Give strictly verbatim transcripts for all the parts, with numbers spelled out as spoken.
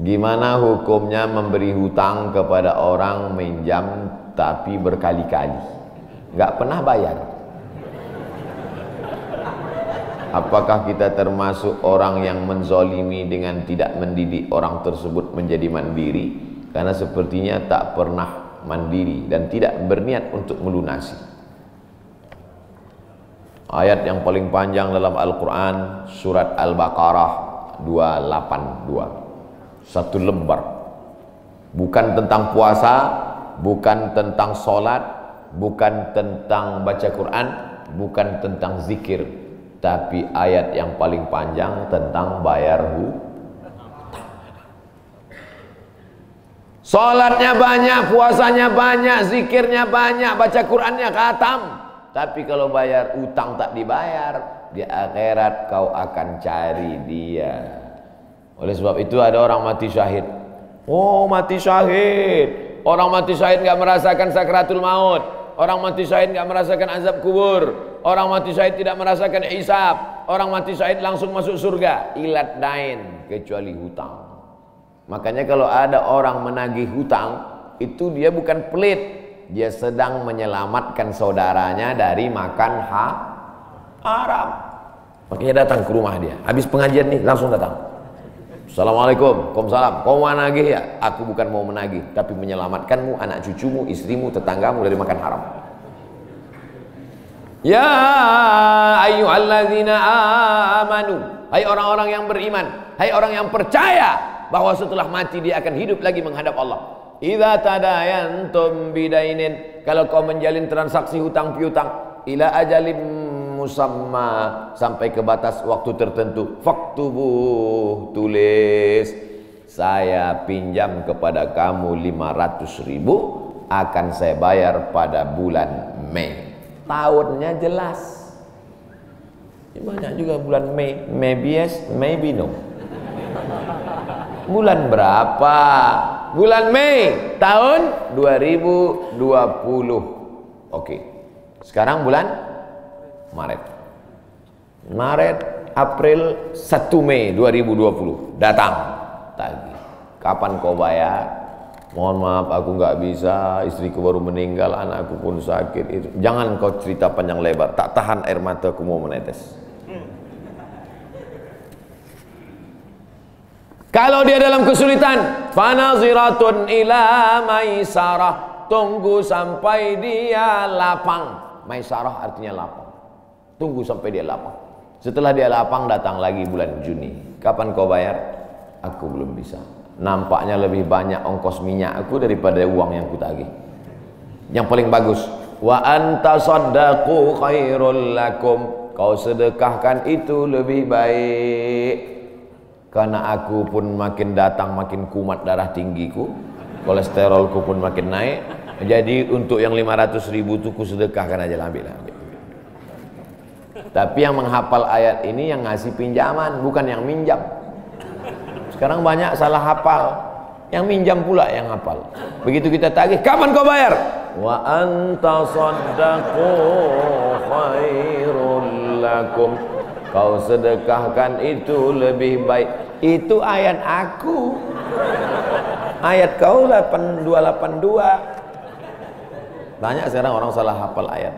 Gimana hukumnya memberi hutang kepada orang minjam tapi berkali-kali, nggak pernah bayar? Apakah kita termasuk orang yang menzolimi dengan tidak mendidik orang tersebut menjadi mandiri? Karena sepertinya tak pernah mandiri dan tidak berniat untuk melunasi. Ayat yang paling panjang dalam Al-Quran, Surat Al-Baqarah dua delapan dua. Satu lembar, bukan tentang puasa, bukan tentang solat, bukan tentang baca Quran, bukan tentang zikir, tapi ayat yang paling panjang tentang bayar hutang. Solatnya banyak, puasanya banyak, zikirnya banyak, baca Qurannya khatam, tapi kalau bayar utang tak dibayar, di akhirat kau akan cari dia. Oleh sebab itu ada orang mati syahid. Oh, mati syahid. Orang mati syahid nggak merasakan sakratul maut. Orang mati syahid nggak merasakan azab kubur. Orang mati syahid tidak merasakan hisab. Orang mati syahid langsung masuk surga. Ilat dain, kecuali hutang. Makanya kalau ada orang menagih hutang, itu dia bukan pelit. Dia sedang menyelamatkan saudaranya dari makan haram. Makanya datang ke rumah dia. Habis pengajian nih langsung datang. Assalamualaikum, waalaikumsalam. Kau mau nagih ya? Aku bukan mau menagih, tapi menyelamatkanmu, anak cucumu, istrimu, tetanggamu dari makan haram. Ya ayyuhallazina amanu. Hai orang-orang yang beriman, hai orang yang percaya bahwa setelah mati dia akan hidup lagi menghadap Allah. Idza tadayantum bidainin, kalau kau menjalin transaksi hutang piutang, ila ajalim musamma, sampai ke batas waktu tertentu, faktubuh, tulis, saya pinjam kepada kamu lima ratus ribu, akan saya bayar pada bulan Mei. Tahunnya jelas. Banyak juga bulan Mei, maybe yes, maybe no. Bulan berapa? Bulan Mei tahun dua ribu dua puluh. Oke, sekarang bulan Maret, Maret, April, satu Mei dua ribu dua puluh datang tagih. Kapan kau bayar? Mohon maaf, aku nggak bisa, istriku baru meninggal, anakku pun sakit. Itu jangan kau cerita panjang lebar, tak tahan air mata aku mau menetes. Hmm. Kalau dia dalam kesulitan, fanaziratun ila maisarah, tunggu sampai dia lapang. Maisarah artinya lapang. Tunggu sampai dia lapang. Setelah dia lapang, datang lagi bulan Juni. Kapan kau bayar? Aku belum bisa. Nampaknya lebih banyak ongkos minyak aku daripada uang yang kutagih. Yang paling bagus, wa antasaddaqu khairul lakum. Kau sedekahkan itu lebih baik. Karena aku pun makin datang makin kumat darah tinggiku, kolesterolku pun makin naik. Jadi untuk yang lima ratus ribu itu ku sedekahkan aja lah, ambil lah. Tapi yang menghafal ayat ini yang ngasih pinjaman, bukan yang minjam. Sekarang banyak salah hafal, yang minjam pula yang hafal. Begitu kita tagih, kapan kau bayar? Wa antasaddaqu khairul lakum. Kau sedekahkan itu lebih baik. Itu ayat aku. Ayat kau delapan dua delapan dua. Banyak sekarang orang salah hafal ayat.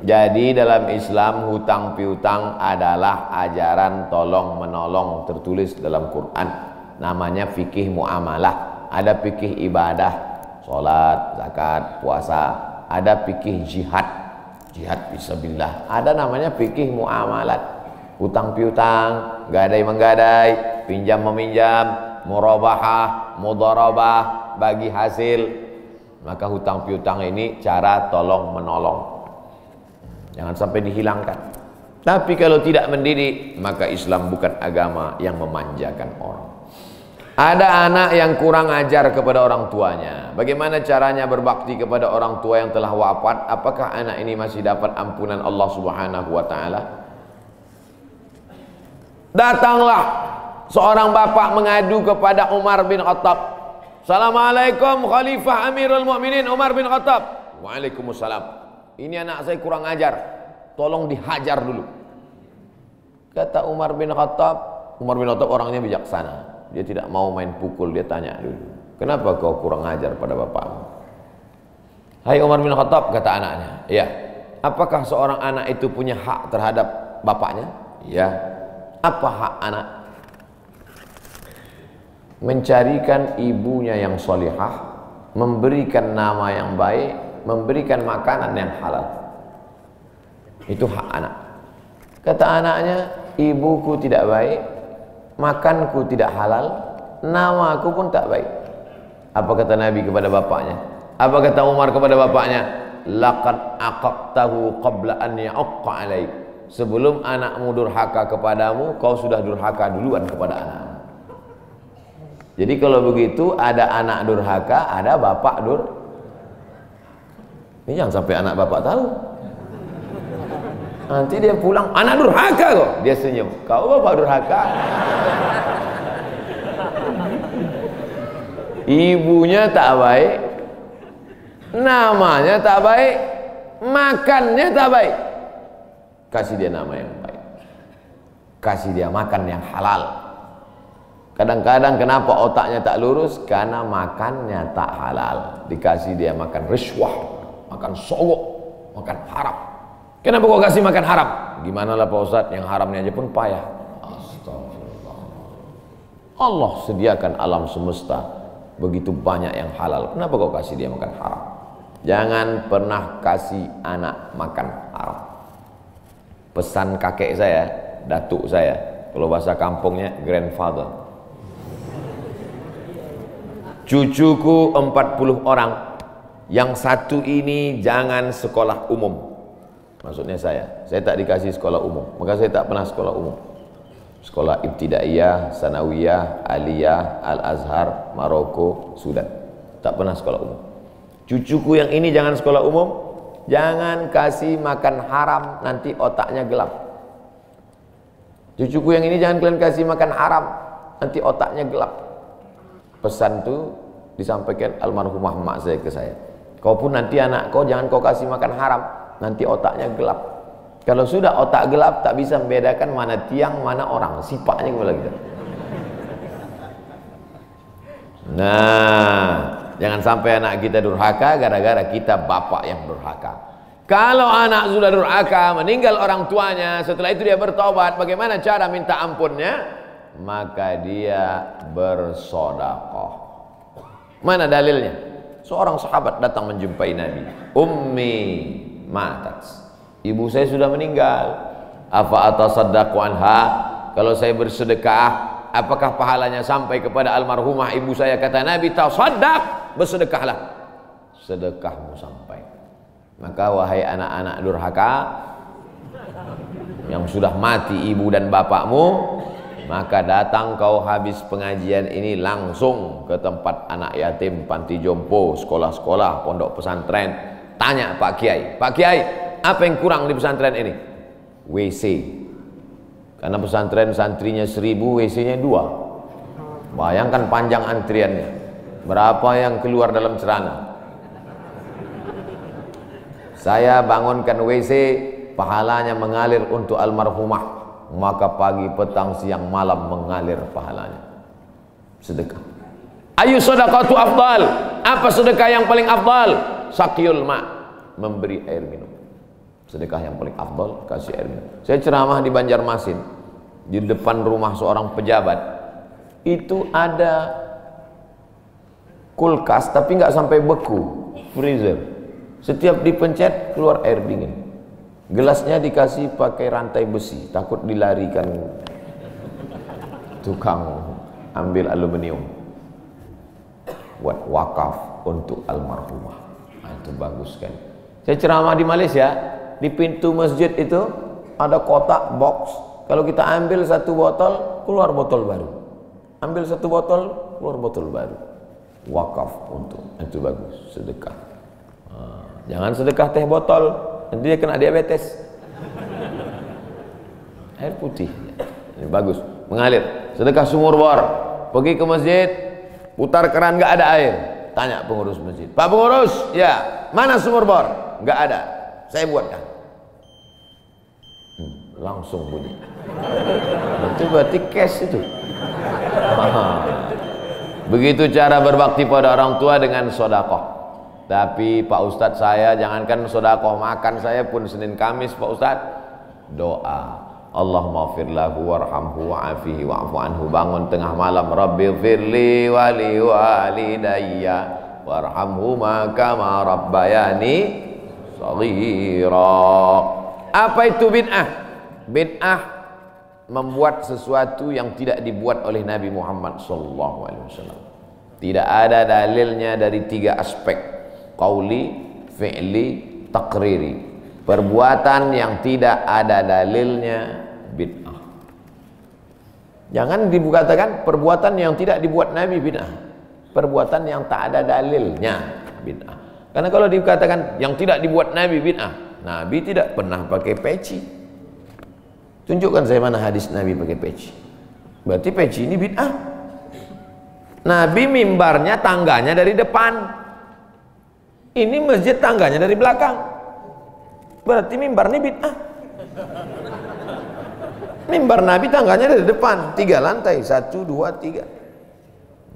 Jadi dalam Islam hutang piutang adalah ajaran tolong menolong, tertulis dalam Quran. Namanya fikih muamalah. Ada fikih ibadah, sholat, zakat, puasa. Ada fikih jihad, jihad fisabilillah. Ada namanya fikih muamalat. Hutang piutang, gadai menggadai, pinjam meminjam, murabahah, mudharabah, bagi hasil. Maka hutang piutang ini cara tolong menolong. Jangan sampai dihilangkan. Tapi kalau tidak mendidik, maka Islam bukan agama yang memanjakan orang. Ada anak yang kurang ajar kepada orang tuanya. Bagaimana caranya berbakti kepada orang tua yang telah wafat? Apakah anak ini masih dapat ampunan Allah Subhanahu wa taala? Datanglah seorang bapak mengadu kepada Umar bin Khattab. Assalamualaikum Khalifah Amirul Mukminin Umar bin Khattab. Waalaikumsalam. Ini anak saya kurang ajar, tolong dihajar dulu. Kata Umar bin Khattab, Umar bin Khattab orangnya bijaksana. Dia tidak mau main pukul, dia tanya dulu, "Kenapa kau kurang ajar pada bapakmu?" "Hai Umar bin Khattab," kata anaknya. "Ya." "Apakah seorang anak itu punya hak terhadap bapaknya?" "Ya." "Apa hak anak?" "Mencarikan ibunya yang solihah, memberikan nama yang baik, memberikan makanan yang halal. Itu hak anak." Kata anaknya, "Ibuku tidak baik, makanku tidak halal, namaku pun tak baik." Apa kata Nabi kepada bapaknya? Apa kata Umar kepada bapaknya? "Laqad aqaqtahu qabla an ya'aqqa alaik." Sebelum anakmu durhaka kepadamu, kau sudah durhaka duluan kepada anakmu. Jadi kalau begitu, ada anak durhaka, ada bapak dur. Ini jangan sampai anak bapak tahu. Nanti dia pulang, "Anak durhaka kok." Dia senyum, "Kau bapak durhaka." Ibunya tak baik, namanya tak baik, makannya tak baik. Kasih dia nama yang baik, kasih dia makan yang halal. Kadang-kadang kenapa otaknya tak lurus? Karena makannya tak halal. Dikasih dia makan riswah, makan sogok, makan haram. "Kenapa kau kasih makan haram?" "Gimana lah Pak Ustadz, yang haramnya aja pun payah." Astagfirullah. Allah sediakan alam semesta begitu banyak yang halal, kenapa kau kasih dia makan haram? Jangan pernah kasih anak makan haram. Pesan kakek saya, datuk saya, kalau bahasa kampungnya grandfather. Cucuku empat puluh orang, yang satu ini jangan sekolah umum. Maksudnya saya, saya tak dikasih sekolah umum, maka saya tak pernah sekolah umum. Sekolah ibtidaiyah, sanawiyah, aliyah, Al-Azhar, Maroko, Sudan. Tak pernah sekolah umum. Cucuku yang ini jangan sekolah umum, jangan kasih makan haram, nanti otaknya gelap. Cucuku yang ini jangan kalian kasih makan haram, nanti otaknya gelap. Pesan itu disampaikan almarhumah mak saya ke saya. Kau pun nanti anak kau jangan kau kasih makan haram, nanti otaknya gelap. Kalau sudah otak gelap, tak bisa membedakan mana tiang, mana orang. Sifatnya kepala kita. Nah, jangan sampai anak kita durhaka gara-gara kita bapak yang durhaka. Kalau anak sudah durhaka, meninggal orang tuanya, setelah itu dia bertobat, bagaimana cara minta ampunnya? Maka dia bersedekah. Mana dalilnya? Seorang sahabat datang menjumpai Nabi. Ummi matat. Ibu saya sudah meninggal. Afa atasaddaqu anha? Kalau saya bersedekah, apakah pahalanya sampai kepada almarhumah ibu saya? Kata Nabi, tasaddaq, bersedekahlah, sedekahmu sampai. Maka wahai anak-anak durhaka yang sudah mati ibu dan bapakmu, maka datang kau habis pengajian ini langsung ke tempat anak yatim, panti jompo, sekolah-sekolah, pondok pesantren. Tanya Pak Kiai, Pak Kiai, apa yang kurang di pesantren ini? W C. Karena pesantren santrinya seribu, W C-nya dua. Bayangkan panjang antriannya. Berapa yang keluar dalam celana? Saya bangunkan W C, pahalanya mengalir untuk almarhumah. Maka pagi, petang, siang, malam mengalir pahalanya. Sedekah. Ayu sedaqatu afdal. Apa sedekah yang paling afdal? Sakyul ma, memberi air minum. Sedekah yang paling afdal, kasih air minum. Saya ceramah di Banjarmasin, di depan rumah seorang pejabat. Itu ada kulkas tapi nggak sampai beku, freezer. Setiap dipencet keluar air dingin. Gelasnya dikasih pakai rantai besi, takut dilarikan tukang ambil aluminium. Buat wakaf untuk almarhumah. Nah, itu bagus kan. Saya ceramah di Malaysia. Di pintu masjid itu ada kotak box. Kalau kita ambil satu botol, keluar botol baru. Ambil satu botol, keluar botol baru. Wakaf untuk itu bagus, sedekah. Hmm. Jangan sedekah teh botol, nanti dia kena diabetes. Air putih, ini bagus, mengalir. Sedekah sumur bor. Pergi ke masjid, putar keran nggak ada air. Tanya pengurus masjid. Pak pengurus, ya mana sumur bor? Nggak ada. Saya buatkan. langsung bunyi. Itu berarti cash itu. Begitu cara berbakti pada orang tua dengan sedekah. Tapi Pak Ustadz, saya jangankan sedekah makan saya pun Senin Kamis Pak Ustadz doa. Allahumma firlahu warhamhu wa'afihi wa'afu anhu, bangun tengah malam, Rabbi firli wali walidayya warhamhu maka ma rabbayani saghira. Apa itu bid'ah? Bid'ah membuat sesuatu yang tidak dibuat oleh Nabi Muhammad shallallahu alaihi wasallam. Tidak ada dalilnya dari tiga aspek: qauli, fi'li, taqriri. Perbuatan yang tidak ada dalilnya bid'ah. Jangan dikatakan perbuatan yang tidak dibuat Nabi bid'ah. Perbuatan yang tak ada dalilnya bid'ah. Karena kalau dikatakan yang tidak dibuat Nabi bid'ah, Nabi tidak pernah pakai peci. Tunjukkan saya mana hadis Nabi pakai peci. Berarti peci ini bid'ah. Nabi mimbarnya tangganya dari depan. Ini masjid tangganya dari belakang. Berarti mimbar ini bid'ah. Mimbar Nabi tangganya dari depan, tiga lantai, satu, dua, tiga.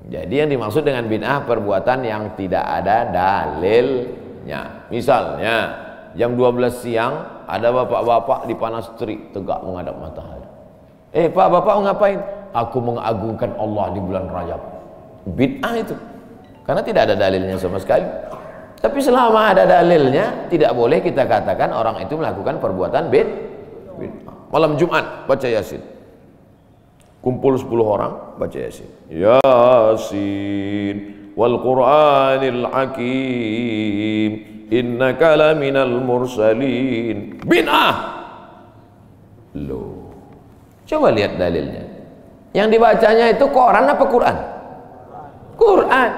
Jadi yang dimaksud dengan bid'ah perbuatan yang tidak ada dalilnya. Misalnya jam dua belas siang ada bapak-bapak di panas terik tegak menghadap matahari. Eh pak, bapak ngapain? Aku mengagungkan Allah di bulan Rajab. Bid'ah itu, karena tidak ada dalilnya sama sekali. Tapi selama ada dalilnya, tidak boleh kita katakan orang itu melakukan perbuatan bid. Malam Jumat baca Yasin. Kumpul sepuluh orang baca Yasin. Yasin wal Qur'anil Hakim innaka laminal mursalin. Bid'ah. Loh. Coba lihat dalilnya. Yang dibacanya itu Quran apa Quran? Quran.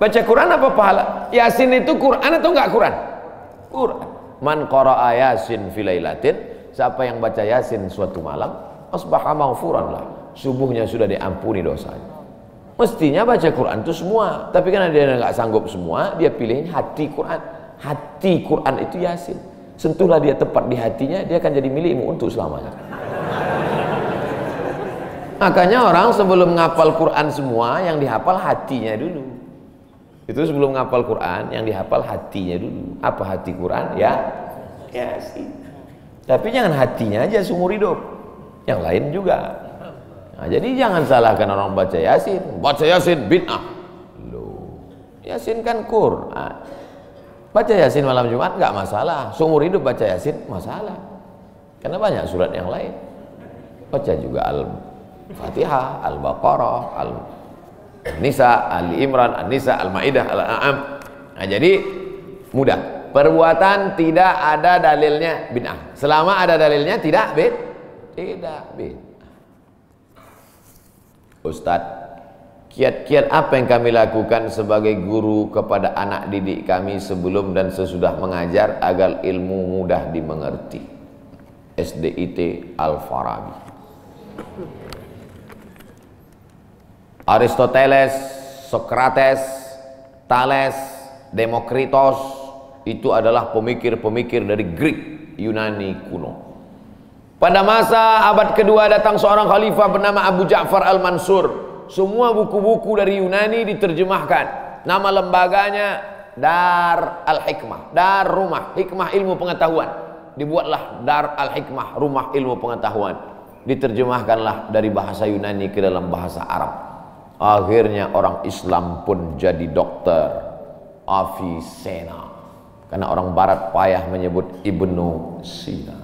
Baca Quran apa pahala? Yasin itu Quran atau enggak Quran? Quran. Man qara'a Yasin fi lailatin, siapa yang baca Yasin suatu malam, asbaha maghfuran lah, subuhnya sudah diampuni dosanya. Mestinya baca Quran itu semua, tapi karena dia enggak sanggup semua, dia pilihnya hati Quran. Hati Quran itu Yasin. Sentuhlah dia tepat di hatinya, dia akan jadi milikmu untuk selamanya. Makanya orang sebelum ngapal Quran semua, yang dihafal hatinya dulu. Itu sebelum ngapal Quran, yang dihafal hatinya dulu. Apa hati Quran? Ya, ya sih. Tapi jangan hatinya aja seumur hidup. Yang lain juga. Nah, jadi jangan salahkan orang baca Yasin. Baca Yasin bid'ah. Loh, Yasin kan Quran. Baca Yasin malam Jumat nggak masalah. Seumur hidup baca Yasin masalah. Karena banyak surat yang lain. Baca juga Al-Fatihah, Al-Baqarah, Al Nisa, Ali Imran, An-Nisa, Al-Ma'idah, Al-An'am. Nah, jadi mudah. Perbuatan tidak ada dalilnya bid'ah. Selama ada dalilnya tidak bid, tidak bid. Ustadz, kiat-kiat apa yang kami lakukan sebagai guru kepada anak didik kami sebelum dan sesudah mengajar agar ilmu mudah dimengerti? S D I T Al-Farabi. Aristoteles, Sokrates, Thales, Demokritos itu adalah pemikir-pemikir dari Greek, Yunani kuno. Pada masa abad kedua datang seorang khalifah bernama Abu Ja'far al-Mansur. Semua buku-buku dari Yunani diterjemahkan. Nama lembaganya Dar al-Hikmah, Dar Rumah, Hikmah ilmu pengetahuan. Dibuatlah Dar al-Hikmah, Rumah ilmu pengetahuan. Diterjemahkanlah dari bahasa Yunani ke dalam bahasa Arab. Akhirnya orang Islam pun jadi dokter, Avicenna. Karena orang Barat payah menyebut Ibnu Sina.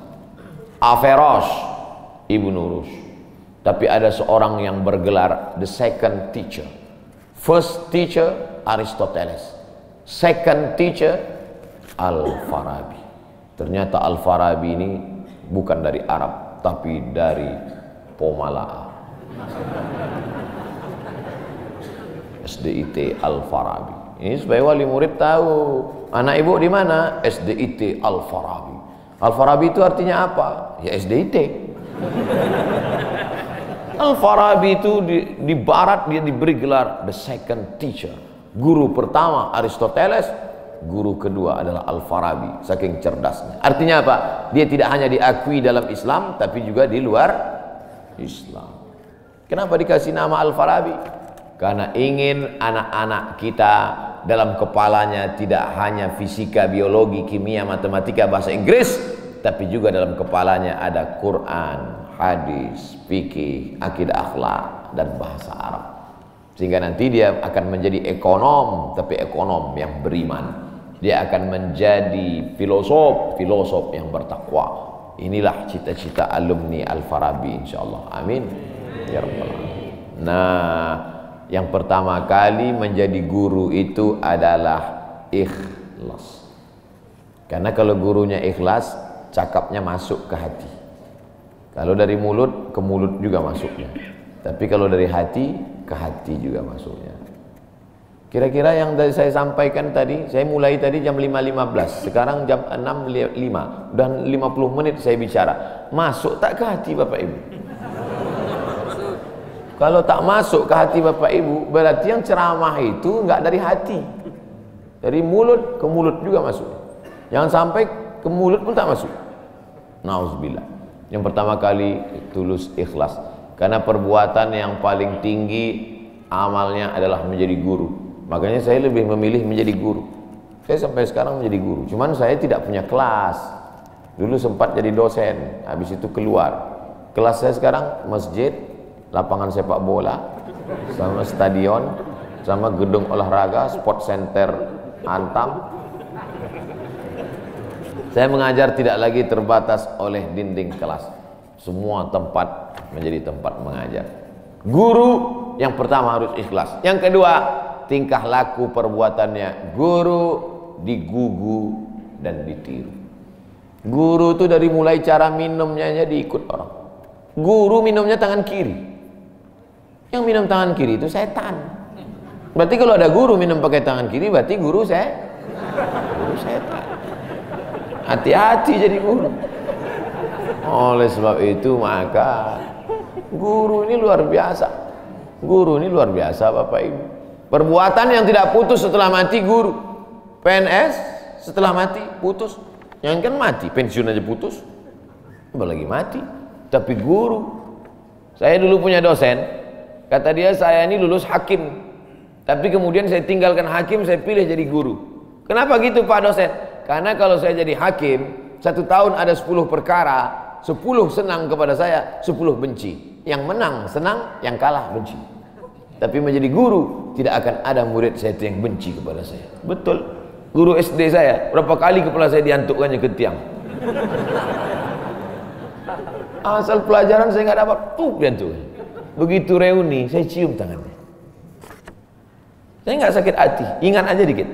Averroes, Ibnu Rus. Tapi ada seorang yang bergelar the second teacher. First teacher Aristoteles, second teacher Al-Farabi. Ternyata Al-Farabi ini bukan dari Arab, tapi dari Pomalaa. S D I T Al-Farabi. Ini supaya wali murid tahu, anak ibu di mana? S D I T Al-Farabi. Al-Farabi itu artinya apa? Ya S D I T. Al-Farabi itu di, di barat dia diberi gelar the second teacher. Guru pertama Aristoteles, Guru kedua adalah Al-Farabi, saking cerdasnya. Artinya apa? Dia tidak hanya diakui dalam Islam, tapi juga di luar Islam. Kenapa dikasih nama Al-Farabi? Karena ingin anak-anak kita dalam kepalanya tidak hanya fisika, biologi, kimia, matematika, bahasa Inggris, tapi juga dalam kepalanya ada Quran, hadis, fikih, akidah, akhlak, dan bahasa Arab. Sehingga nanti dia akan menjadi ekonom, tapi ekonom yang beriman. Dia akan menjadi filosof, filosof yang bertakwa. Inilah cita-cita alumni Al-Farabi, insyaallah. Amin ya rabbal alamin. Nah, yang pertama kali menjadi guru itu adalah ikhlas. Karena kalau gurunya ikhlas, cakapnya masuk ke hati. Kalau dari mulut ke mulut juga masuknya. Tapi kalau dari hati ke hati juga masuknya. Kira-kira yang dari saya sampaikan tadi, saya mulai tadi jam lima lima belas, sekarang jam enam lima, udah lima puluh menit saya bicara. Masuk tak ke hati Bapak Ibu? Kalau tak masuk ke hati Bapak Ibu, berarti yang ceramah itu nggak dari hati. Dari mulut ke mulut juga masuk. Jangan sampai ke mulut pun tak masuk. Nauzubillah. Yang pertama kali tulus ikhlas. Karena perbuatan yang paling tinggi amalnya adalah menjadi guru. Makanya saya lebih memilih menjadi guru. Saya sampai sekarang menjadi guru. Cuman saya tidak punya kelas. Dulu sempat jadi dosen, habis itu keluar. Kelas saya sekarang masjid, lapangan sepak bola, sama stadion, sama gedung olahraga, sport center Antam. Saya mengajar tidak lagi terbatas oleh dinding kelas. Semua tempat menjadi tempat mengajar. Guru yang pertama harus ikhlas. Yang kedua, tingkah laku perbuatannya. Guru digugu dan ditiru. Guru itu dari mulai cara minumnya aja diikut orang. Guru minumnya tangan kiri. Yang minum tangan kiri itu setan. Berarti kalau ada guru minum pakai tangan kiri, berarti guru saya guru setan. Hati-hati jadi guru. Oleh sebab itu maka guru ini luar biasa. Guru ini luar biasa Bapak Ibu. Perbuatan yang tidak putus setelah mati guru. P N S setelah mati putus. Yang kan mati, pensiun aja putus. Apalagi mati. Tapi guru. Saya dulu punya dosen. Kata dia saya ini lulus hakim. Tapi kemudian saya tinggalkan hakim, saya pilih jadi guru. Kenapa gitu Pak dosen? Karena kalau saya jadi hakim, satu tahun ada sepuluh perkara, sepuluh senang kepada saya, sepuluh benci. Yang menang senang, yang kalah benci. Tapi menjadi guru, tidak akan ada murid saya yang benci kepada saya. Betul. Guru S D saya, berapa kali kepala saya diantukkannya ke tiang. Asal pelajaran saya nggak dapat, tuh diantukkan. Begitu reuni, saya cium tangannya. Saya nggak sakit hati, ingat aja dikit.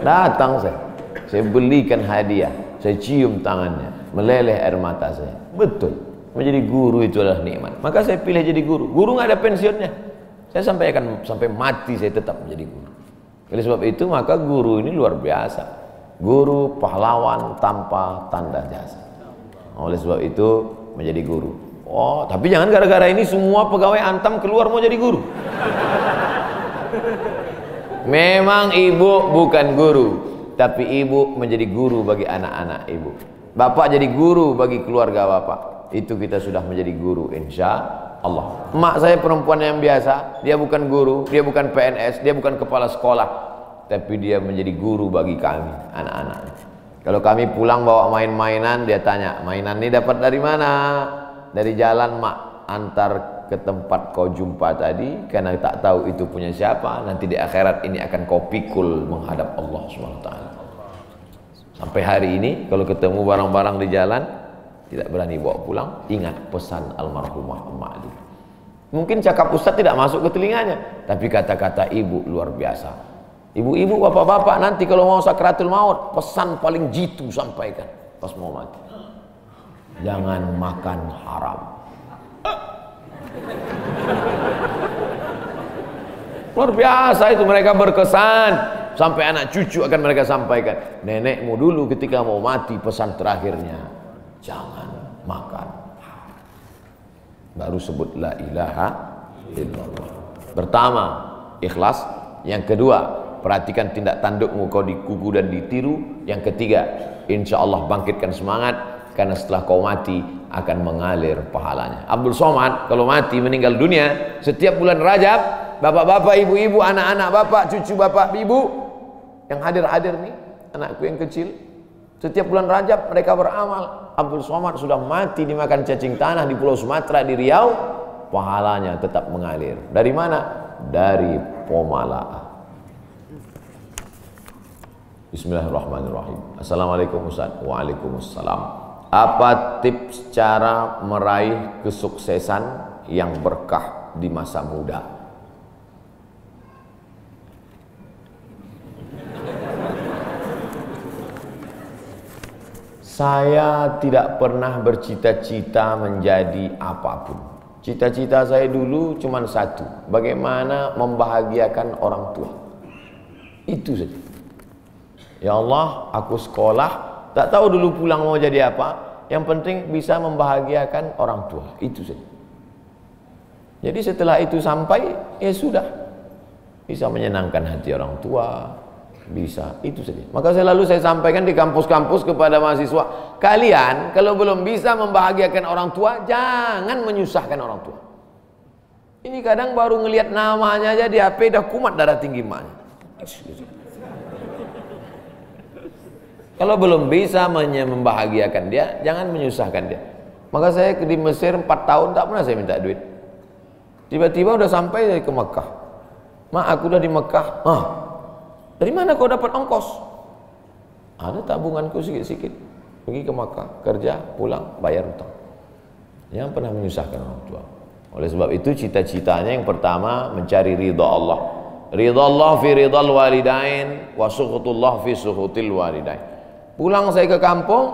Datang saya, saya belikan hadiah, saya cium tangannya, meleleh air mata saya. Betul. Menjadi guru itu adalah nikmat. Maka saya pilih jadi guru. Guru nggak ada pensiunnya. Saya sampai akan sampai mati saya tetap menjadi guru. Oleh sebab itu maka guru ini luar biasa. Guru pahlawan tanpa tanda jasa. Oleh sebab itu menjadi guru. Oh, tapi jangan gara-gara ini semua pegawai Antam keluar mau jadi guru. Memang ibu bukan guru, tapi ibu menjadi guru bagi anak-anak ibu. Bapak jadi guru bagi keluarga bapak. Itu kita sudah menjadi guru insya Allah. Mak saya perempuan yang biasa, dia bukan guru, dia bukan P N S, dia bukan kepala sekolah, tapi dia menjadi guru bagi kami anak-anak. Kalau kami pulang bawa main-mainan, dia tanya, mainan ini dapat dari mana? Dari jalan mak, antar ke tempat kau jumpa tadi, karena tak tahu itu punya siapa. Nanti di akhirat ini akan kau pikul menghadap Allah subhanahu wa taala. Sampai hari ini kalau ketemu barang-barang di jalan tidak berani bawa pulang, ingat pesan almarhumah emak dulu. Mungkin cakap ustadz tidak masuk ke telinganya, tapi kata-kata ibu luar biasa. Ibu-ibu, bapak-bapak nanti kalau mau sakratul maut, pesan paling jitu sampaikan pas mau mati. Jangan makan haram. Luar biasa itu, mereka berkesan. Sampai anak cucu akan mereka sampaikan. Nenekmu dulu ketika mau mati pesan terakhirnya, jangan makan. Baru sebut la ilaha illallah. Pertama, ikhlas. Yang kedua, perhatikan tindak tandukmu, kau dikuku dan ditiru. Yang ketiga, insya Allah bangkitkan semangat, karena setelah kau mati akan mengalir pahalanya. Abdul Somad kalau mati meninggal dunia, setiap bulan Rajab, bapak-bapak, ibu-ibu, anak-anak bapak, cucu bapak, ibu yang hadir-hadir nih, anakku yang kecil, setiap bulan Rajab mereka beramal. Abdul Somad sudah mati dimakan cacing tanah di Pulau Sumatera, di Riau, pahalanya tetap mengalir. Dari mana? Dari Pomalaa. Bismillahirrahmanirrahim. Assalamualaikum Ustaz. Waalaikumsalam. Apa tips cara meraih kesuksesan yang berkah di masa muda? Saya tidak pernah bercita-cita menjadi apapun. Cita-cita saya dulu cuma satu, bagaimana membahagiakan orang tua. Itu saja. Ya Allah, aku sekolah, tak tahu dulu pulang mau jadi apa, yang penting bisa membahagiakan orang tua. Itu saja. Jadi setelah itu sampai, ya sudah, bisa menyenangkan hati orang tua. Bisa, itu saja. Maka selalu saya sampaikan di kampus-kampus kepada mahasiswa, kalian kalau belum bisa membahagiakan orang tua, jangan menyusahkan orang tua. Ini kadang baru ngelihat namanya aja di H P dah kumat darah tinggi maknya. Kalau belum bisa membahagiakan dia, jangan menyusahkan dia. Maka saya di Mesir empat tahun tak pernah saya minta duit. Tiba-tiba udah sampai dari ke Mekah. Ma, aku udah di Mekah. Hah? Dari mana kau dapat ongkos? Ada tabunganku sedikit-sedikit. Pergi ke Makkah, kerja, pulang, bayar utang. Yang pernah menyusahkan orang tua. Oleh sebab itu cita-citanya yang pertama mencari ridha Allah. Ridha Allah fi ridhal walidain wa sukhutullah fi sukhutil walidain. Pulang saya ke kampung,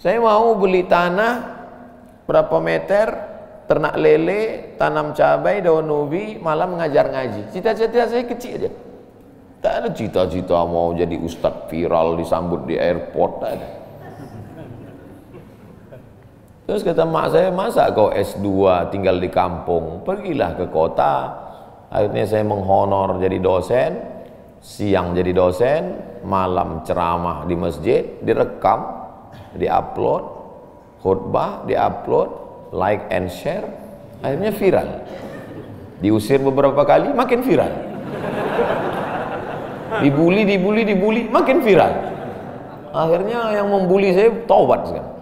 saya mau beli tanah berapa meter, ternak lele, tanam cabai, daun ubi, malam ngajar ngaji. Cita-cita saya kecil aja. Tak ada cita-cita mau jadi ustadz viral disambut di airport, tak ada. Terus kata mak saya, masa kau S dua tinggal di kampung, pergilah ke kota. Akhirnya saya menghonor jadi dosen, siang jadi dosen, malam ceramah di masjid, direkam, diupload, khutbah diupload, like and share, akhirnya viral. Diusir beberapa kali, makin viral. Dibully, dibully, dibully, makin viral. Akhirnya yang membuli saya taubat sekarang.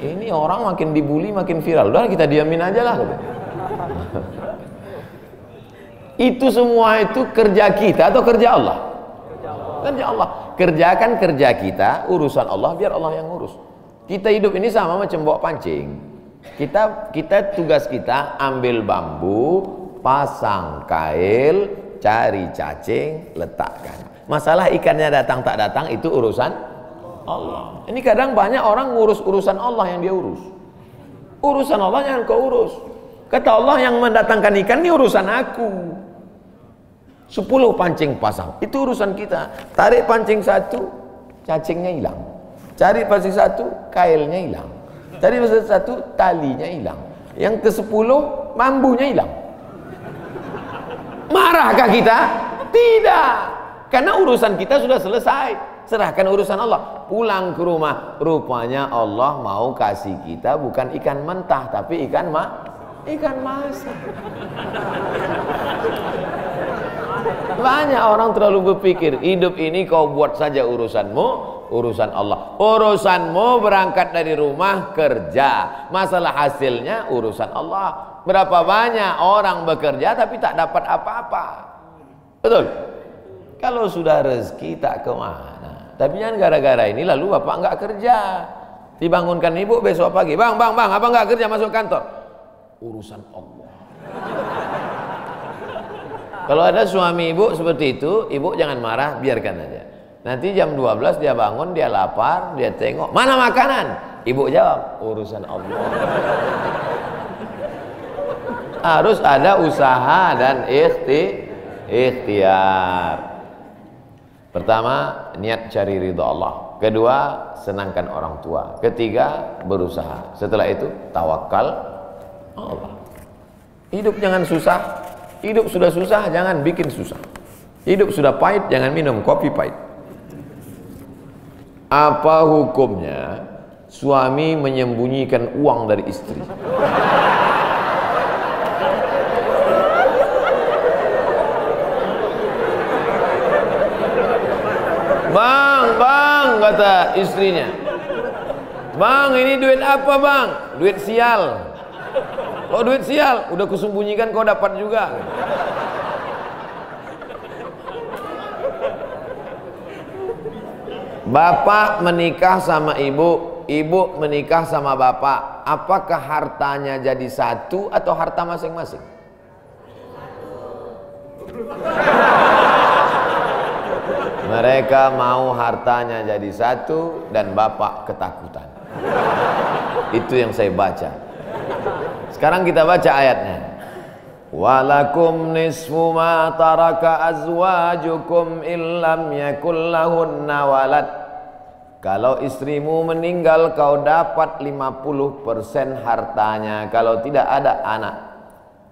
Ini orang makin dibully, makin viral. Udah kita diamin aja lah. Itu semua itu kerja kita atau kerja Allah? Kerja Allah. Kerja Allah. Kerjakan kerja kita, urusan Allah biar Allah yang ngurus. Kita hidup ini sama macam bawa pancing. Kita kita tugas kita ambil bambu, pasang kail, cari cacing, letakkan. Masalah ikannya datang tak datang itu urusan Allah. Ini kadang banyak orang ngurus urusan Allah yang dia urus. Urusan Allah yang kau urus. Kata Allah yang mendatangkan ikan ini urusan aku. Sepuluh pancing pasang, itu urusan kita. Tarik pancing satu, cacingnya hilang. Cari pancing satu, kailnya hilang. Cari pancing satu, talinya hilang. Yang ke sepuluh, bambunya hilang. Marahkah kita? Tidak, karena urusan kita sudah selesai. Serahkan urusan Allah. Pulang ke rumah, rupanya Allah mau kasih kita bukan ikan mentah, tapi ikan ma ikan masak. Banyak orang terlalu berpikir hidup ini kau buat saja urusanmu. Urusan Allah, urusanmu berangkat dari rumah kerja, masalah hasilnya urusan Allah. Berapa banyak orang bekerja tapi tak dapat apa-apa, betul? Kalau sudah rezeki tak kemana. Tapi jangan gara-gara ini lalu bapak nggak kerja, dibangunkan ibu besok pagi, bang bang bang abang nggak kerja masuk kantor. Urusan Allah. Kalau ada suami ibu seperti itu, ibu jangan marah, biarkan aja. Nanti jam dua belas dia bangun, dia lapar, dia tengok, mana makanan? Ibu jawab, urusan Allah. Harus ada usaha dan ikhti, ikhtiar. Pertama, niat cari ridho Allah. Kedua, senangkan orang tua. Ketiga, berusaha. Setelah itu, tawakal Allah. Hidup jangan susah. Hidup sudah susah, jangan bikin susah. Hidup sudah pahit, jangan minum kopi pahit. Apa hukumnya suami menyembunyikan uang dari istri? Bang, bang, kata istrinya. Bang, ini duit apa bang? Duit sial. Kalau duit sial, udah kusembunyikan kau dapat juga. Bapak menikah sama ibu, ibu menikah sama bapak. Apakah hartanya jadi satu atau harta masing-masing? Mereka mau hartanya jadi satu dan bapak ketakutan. Itu yang saya baca. Sekarang kita baca ayatnya. Walakum nisfu ma taraka azwajukum illam yakul lahunna walad. Kalau istrimu meninggal kau dapat lima puluh persen hartanya kalau tidak ada anak.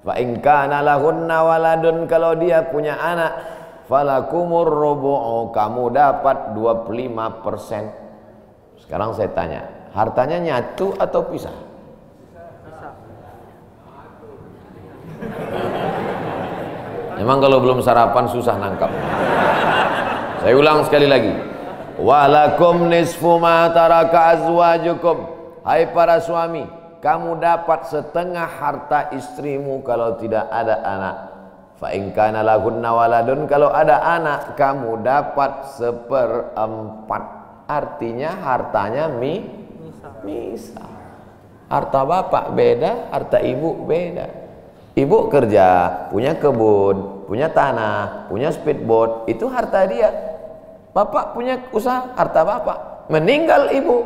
Fa in kana lahunna waladun, kalau dia punya anak, falakumur rubu'u, kamu dapat dua puluh lima persen. Sekarang saya tanya, hartanya nyatu atau pisah? Emang kalau belum sarapan susah nangkap. Saya ulang sekali lagi. Walakum nisfu ma taraka azwajukum. Hai para suami, kamu dapat setengah harta istrimu kalau tidak ada anak. Fa in kana lahunna waladun, kalau ada anak kamu dapat seperempat. Artinya hartanya mi misal. Harta bapak beda, harta ibu beda. Ibu kerja, punya kebun, punya tanah, punya speedboat, itu harta dia. Bapak punya usaha, harta bapak. Meninggal ibu,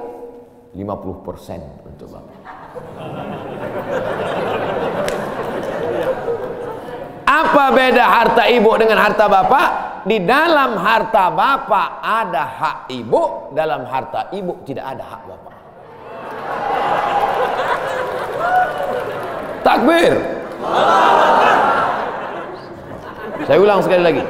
lima puluh persen untuk bapak. Apa beda harta ibu dengan harta bapak? Di dalam harta bapak ada hak ibu, dalam harta ibu tidak ada hak bapak. Takbir. Saya ulang sekali lagi.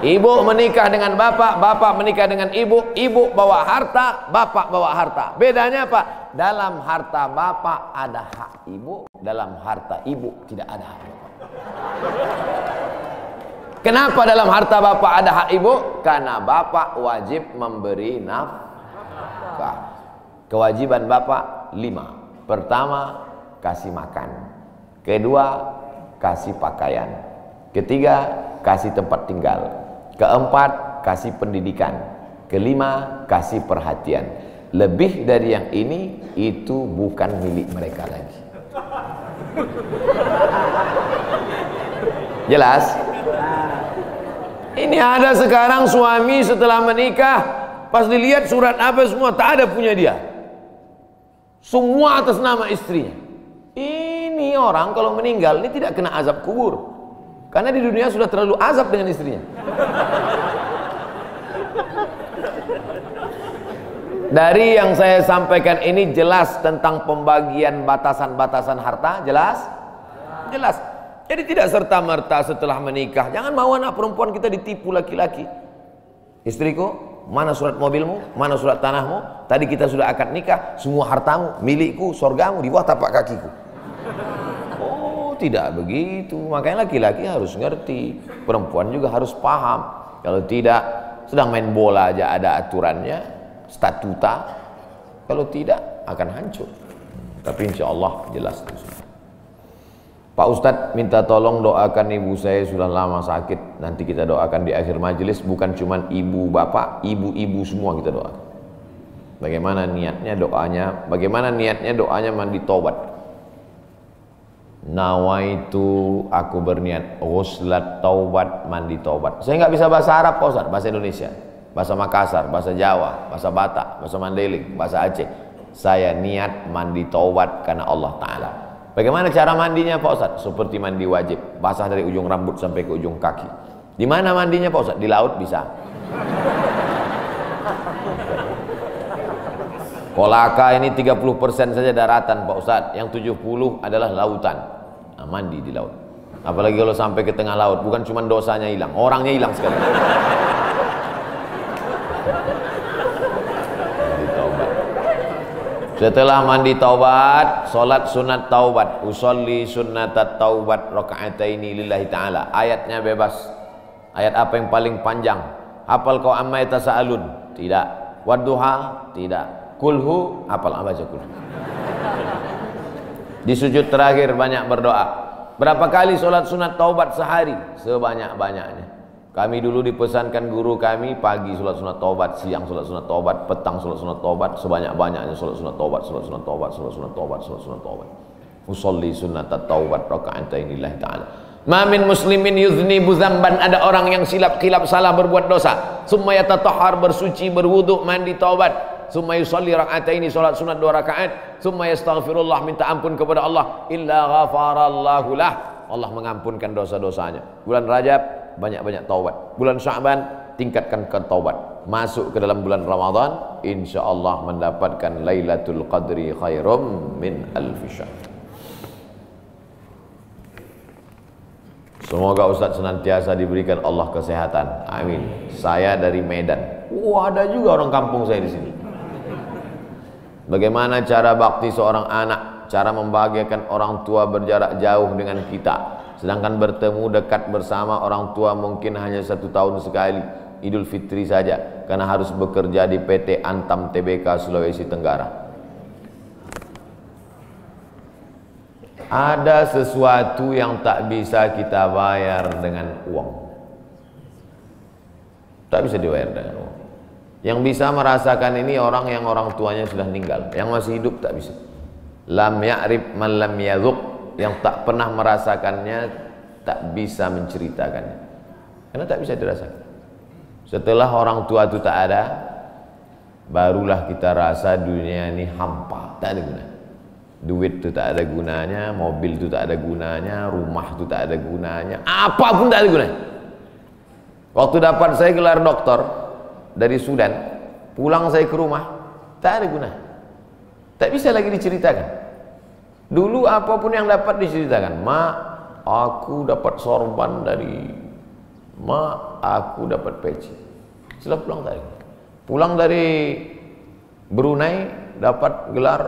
Ibu menikah dengan bapak, bapak menikah dengan ibu, ibu bawa harta, bapak bawa harta. Bedanya apa? Dalam harta bapak ada hak ibu, dalam harta ibu tidak ada hak bapak. Kenapa dalam harta bapak ada hak ibu? Karena bapak wajib memberi nafkah. Kewajiban bapak lima. Pertama, kasih makan. Kedua, kasih pakaian. Ketiga, kasih tempat tinggal. Keempat, kasih pendidikan. Kelima, kasih perhatian. Lebih dari yang ini, itu bukan milik mereka lagi. Jelas? Ini ada sekarang suami setelah menikah, pas dilihat surat apa semua, tak ada punya dia. Semua atas nama istrinya. Ini orang kalau meninggal ini tidak kena azab kubur, karena di dunia sudah terlalu azab dengan istrinya. Dari yang saya sampaikan ini jelas tentang pembagian batasan-batasan harta, jelas? Jelas. Jadi tidak serta-merta setelah menikah. Jangan mau anak perempuan kita ditipu laki-laki. Istriku, mana surat mobilmu, mana surat tanahmu? Tadi kita sudah akad nikah, semua hartamu, milikku, sorgamu, di bawah tapak kakiku. Oh, tidak begitu. Makanya laki-laki harus ngerti, perempuan juga harus paham. Kalau tidak, sedang main bola aja ada aturannya, statuta. Kalau tidak, akan hancur. Tapi insya Allah jelas itu semua. Pak Ustadz, minta tolong doakan ibu saya, sudah lama sakit. Nanti kita doakan di akhir majelis, bukan cuma ibu bapak, ibu-ibu semua kita doakan. Bagaimana niatnya doanya? Bagaimana niatnya doanya mandi taubat? Nawaitu, aku berniat, ghuslat taubat, mandi taubat. Saya nggak bisa bahasa Arab, Pak Ustadz, bahasa Indonesia, bahasa Makassar, bahasa Jawa, bahasa Batak, bahasa Mandailing, bahasa Aceh. Saya niat mandi taubat karena Allah Ta'ala. Bagaimana cara mandinya Pak Ustadz? Seperti mandi wajib, basah dari ujung rambut sampai ke ujung kaki. Di mana mandinya Pak Ustadz? Di laut bisa. Kolaka ini tiga puluh persen saja daratan Pak Ustadz, yang tujuh puluh adalah lautan. Nah, mandi di laut. Apalagi kalau sampai ke tengah laut, bukan cuma dosanya hilang, orangnya hilang sekali. Setelah mandi taubat, salat sunat taubat, usolli sunnatat taubat raka'ataini lillahi ta'ala. Ayatnya bebas. Ayat apa yang paling panjang? Hafal kau amma yatasaalun? Tidak. Wadduha? Tidak. Kulhu? Hafal abaca kulhu. Di sujud terakhir banyak berdoa. Berapa kali salat sunat taubat sehari? Sebanyak-banyaknya. Kami dulu dipesankan guru kami, pagi salat sunat taubat, siang salat sunat taubat, petang salat sunat taubat, sebanyak-banyaknya salat sunat taubat, salat sunat taubat, salat sunat taubat, salat sunat taubat. Usolli sunnatat taubat raka'ataini lillahi ta'ala. Ma min muslimin yudhnibu dzamban, ada orang yang silap-kilap salah berbuat dosa. Summa yatatahhar, bersuci, berwudu, mandi taubat. Summa yusalli raka'ataini, salat sunat dua rakaat. Summa yastaghfirullah, minta ampun kepada Allah. Illa ghafarallahu lah, Allah mengampunkan dosa-dosanya. Bulan Rajab banyak-banyak taubat. Bulan Sya'ban tingkatkan taubat. Masuk ke dalam bulan Ramadan, insyaallah mendapatkan Lailatul Qadri khairum min alfi syahr. Semoga Ustaz senantiasa diberikan Allah kesehatan. Amin. Saya dari Medan. Wah, ada juga orang kampung saya di sini. Bagaimana cara bakti seorang anak, cara membahagiakan orang tua berjarak jauh dengan kita, sedangkan bertemu dekat bersama orang tua mungkin hanya satu tahun sekali, Idul Fitri saja, karena harus bekerja di P T Antam T B K Sulawesi Tenggara. Ada sesuatu yang tak bisa kita bayar dengan uang, tak bisa dibayar dengan uang. Yang bisa merasakan ini orang yang orang tuanya sudah meninggal. Yang masih hidup tak bisa. Lam ya'rif man lam yadzuq, yang tak pernah merasakannya tak bisa menceritakannya, karena tak bisa dirasakan. Setelah orang tua itu tak ada, barulah kita rasa dunia ini hampa, tak ada guna. Duit itu tak ada gunanya, mobil itu tak ada gunanya, rumah itu tak ada gunanya, apapun tak ada gunanya. Waktu dapat saya gelar doktor dari Sudan, pulang saya ke rumah, tak ada guna, tak bisa lagi diceritakan. Dulu apapun yang dapat diceritakan, ma aku dapat sorban dari, ma aku dapat peci. Setelah pulang tadi, pulang dari Brunei dapat gelar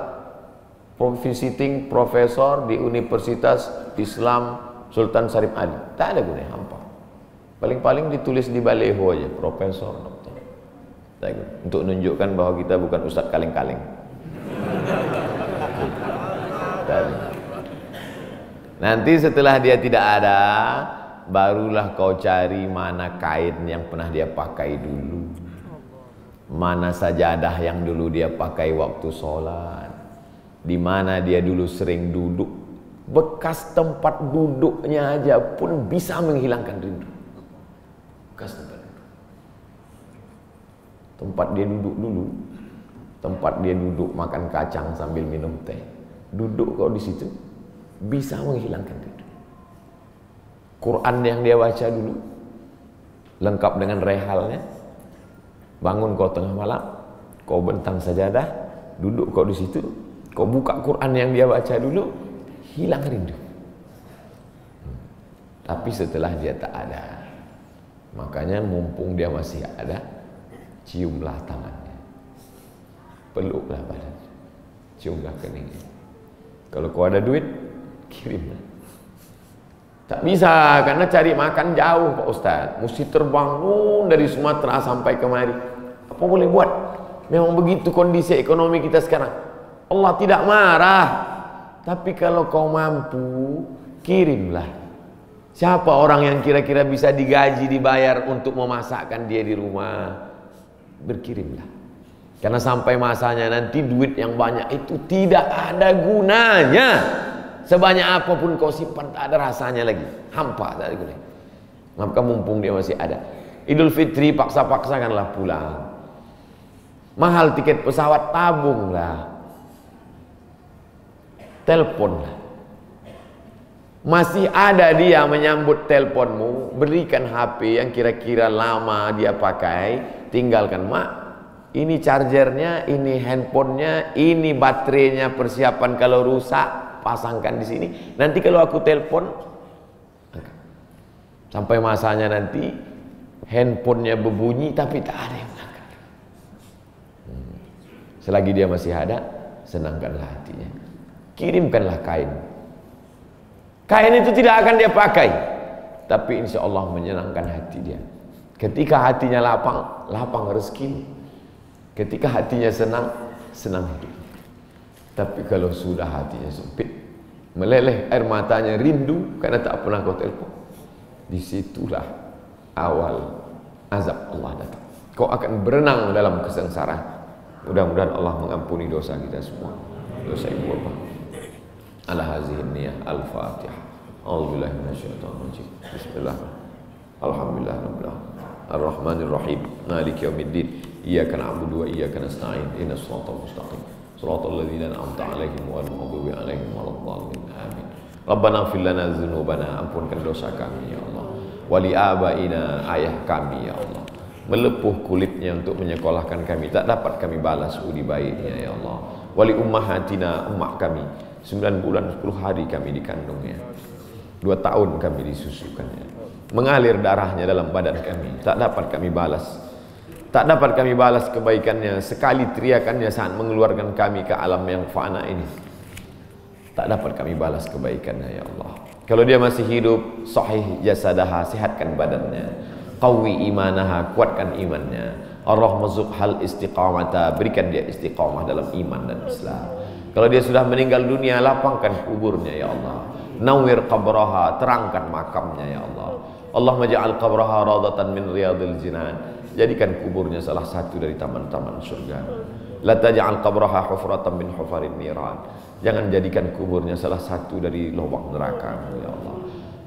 visiting profesor di Universitas Islam Sultan Sharif Ali, tak ada guna, hampa. Paling-paling ditulis di baleho aja, profesor. Untuk menunjukkan bahwa kita bukan ustadz kaleng-kaleng. Nanti setelah dia tidak ada, barulah kau cari mana kain yang pernah dia pakai dulu, mana sajadah yang dulu dia pakai waktu sholat, di mana dia dulu sering duduk. Bekas tempat duduknya aja pun bisa menghilangkan rindu. Bekas tempat tempat dia duduk dulu, tempat dia duduk makan kacang sambil minum teh, duduk kau di situ bisa menghilangkan rindu. Quran yang dia baca dulu lengkap dengan rehalnya, bangun kau tengah malam, kau bentang sajadah, duduk kau di situ, kau buka Quran yang dia baca dulu, hilang rindu. Tapi setelah dia tak ada, makanya mumpung dia masih ada, ciumlah tangannya, peluklah badannya, ciumlah keningnya. Kalau kau ada duit, kirimlah. Tak bisa, karena cari makan jauh Pak Ustadz, mesti terbang dari Sumatera sampai kemari. Apa boleh buat? Memang begitu kondisi ekonomi kita sekarang. Allah tidak marah. Tapi kalau kau mampu, kirimlah. Siapa orang yang kira-kira bisa digaji, dibayar untuk memasakkan dia di rumah? Berkirimlah, karena sampai masanya nanti duit yang banyak itu tidak ada gunanya. Sebanyak apapun kau simpan tak ada rasanya lagi, hampa, tak ada gunanya. Maka mumpung dia masih ada, Idul Fitri paksa-paksakanlah pulang. Mahal tiket pesawat, tabunglah, teleponlah. Masih ada dia menyambut teleponmu, berikan H P yang kira-kira lama dia pakai, tinggalkan. Mak, ini chargernya, ini handphonenya, ini baterainya, persiapan kalau rusak pasangkan di sini. Nanti kalau aku telepon Sampai masanya nanti handphonenya berbunyi tapi tak ada yang mengangkat. Hmm. Selagi dia masih ada, senangkanlah hatinya. Kirimkanlah kain. Kain itu tidak akan dia pakai, tapi insya Allah menyenangkan hati dia. Ketika hatinya lapang, lapang rezeki. Ketika hatinya senang, senang hidup. Tapi kalau sudah hatinya sempit, meleleh air matanya rindu karena tak pernah kau telpon, disitulah awal azab Allah datang. Kau akan berenang dalam kesengsaraan. Mudah-mudahan Allah mengampuni dosa kita semua, dosa ibu bapa. Al-hazihin niyah, al-fatihah. A'udzubillahi minasyaitonir rajim. Bismillah. Alhamdulillah rabbil alamin. Ar-rahmanir rahim. Maliki yaumiddin. Iyyaka na'budu wa iyyaka nasta'in. Ihdinas siratal mustaqim. Shiratal ladzina an'amta 'alaihim ghairil maghdubi 'alaihim waladdallin. Amin. Rabbana ighfir lana dzunubana, ampunkan dosa kami ya Allah. Wali abaina, ayah kami ya Allah. Melepuh kulitnya untuk menyekolahkan kami, tak dapat kami balas budi baiknya ya Allah. Wali ummahatina, ummah kami, sembilan bulan sepuluh hari kami dikandungnya. dua tahun kami disusukannya. Mengalir darahnya dalam badan kami, tak dapat kami balas. Tak dapat kami balas kebaikannya. Sekali teriakannya saat mengeluarkan kami ke alam yang fana ini, tak dapat kami balas kebaikannya ya Allah. Kalau dia masih hidup, sahih jasadaha, sihatkan badannya. Qawi imanaha, kuatkan imannya. Ar-rahmazuk hal istiqamata, berikan dia istiqamah dalam iman dan Islam. Kalau dia sudah meninggal dunia, lapangkan kuburnya ya Allah. Nawwir qabraha, terangkan makamnya ya Allah. Allahumma ja'al qabraha radatan min riyadil jinan. Jadikan kuburnya salah satu dari taman-taman surga. La taj'al qabraha hufratan min hufarin niran. Jangan jadikan kuburnya salah satu dari lubang neraka ya Allah.